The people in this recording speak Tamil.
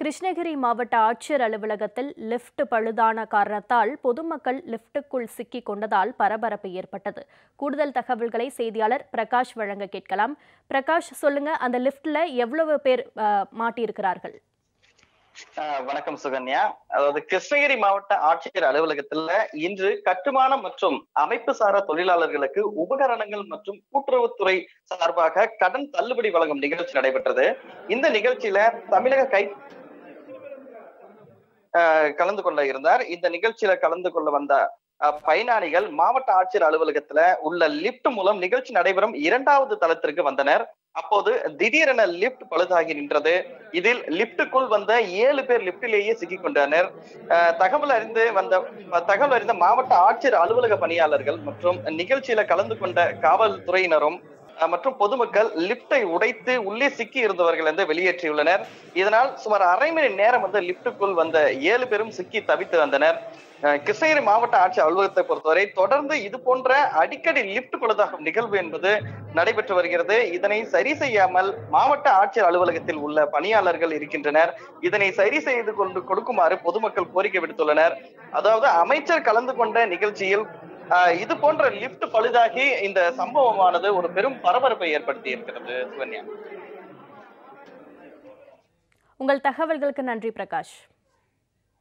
கிருஷ்ணகிரி மாவட்ட ஆட்சியர் அலுவலகத்தில் லிஃப்ட் பழுதான காரணத்தால் பொதுமக்கள் லிஃப்ட்டுக்குள் சிக்கிக் கொண்டதால் பரபரப்பு ஏற்பட்டது. கூடுதல் தகவல்களை செய்தியாளர் பிரகாஷ் வழங்க கேட்கலாம். பிரகாஷ், சொல்லுங்க, அந்த லிஃப்ட்ல எவ்வளவு பேர் மாட்டியிருக்கிறார்கள்? வணக்கம் சுகன்யா. அதாவது கிருஷ்ணகிரி மாவட்ட ஆட்சியர் அலுவலகத்துல இன்று கட்டுமான மற்றும் அமைப்பு சாரா தொழிலாளர்களுக்கு உபகரணங்கள் மற்றும் கூட்டுறவுத்துறை சார்பாக கடன் தள்ளுபடி வழங்கும் நிகழ்ச்சி நடைபெற்றது. இந்த நிகழ்ச்சியில தமிழக கலந்து கொள்ள இருந்தார். இந்த நிகழ்ச்சியில கலந்து கொள்ள வந்த பயனாளிகள் மாவட்ட ஆட்சியர் அலுவலகத்துல உள்ள லிப்ட் மூலம் நிகழ்ச்சி நடைபெறும் இரண்டாவது தளத்திற்கு வந்தனர். அப்போது திடீரென லிப்ட் பழுதாகி நின்றது. இதில் லிப்டுக்குள் வந்த 7 பேர் லிப்டிலேயே சிக்கிக் கொண்டனர். தகவல் அறிந்த மாவட்ட ஆட்சியர் அலுவலக பணியாளர்கள் மற்றும் நிகழ்ச்சியில கலந்து கொண்ட காவல்துறையினரும் மற்றும் பொதுமக்கள் லிப்டை உடைத்து உள்ளே சிக்கி இருந்தவர்கள் வந்து வெளியேற்றியுள்ளனர். இதனால் சுமார் அரை மணி நேரம் வந்து லிப்டுக்குள் வந்த 7 பேரும் சிக்கி தவித்து வந்தனர். கிருஷ்ணகிரி மாவட்ட ஆட்சியர் அலுவலகத்தை பொறுத்தவரை தொடர்ந்து இது போன்ற அடிக்கடி லிப்ட் பழுதாகும் நிகழ்வு என்பது நடைபெற்று வருகிறது. இதனை சரி செய்யாமல் மாவட்ட ஆட்சியர் அலுவலகத்தில் உள்ள பணியாளர்கள் இருக்கின்றனர். இதனை சரி செய்து கொண்டு கொடுக்குமாறு பொதுமக்கள் கோரிக்கை விடுத்துள்ளனர். அதாவது அமைச்சர் கலந்து கொண்ட நிகழ்ச்சியில் இது போன்ற லிப்ட் பழுதாகி இந்த சம்பவமானது ஒரு பெரும் பரபரப்பை ஏற்படுத்தி இருக்கிறது. சுகன்யா, உங்கள் தகவல்களுக்கு நன்றி பிரகாஷ்.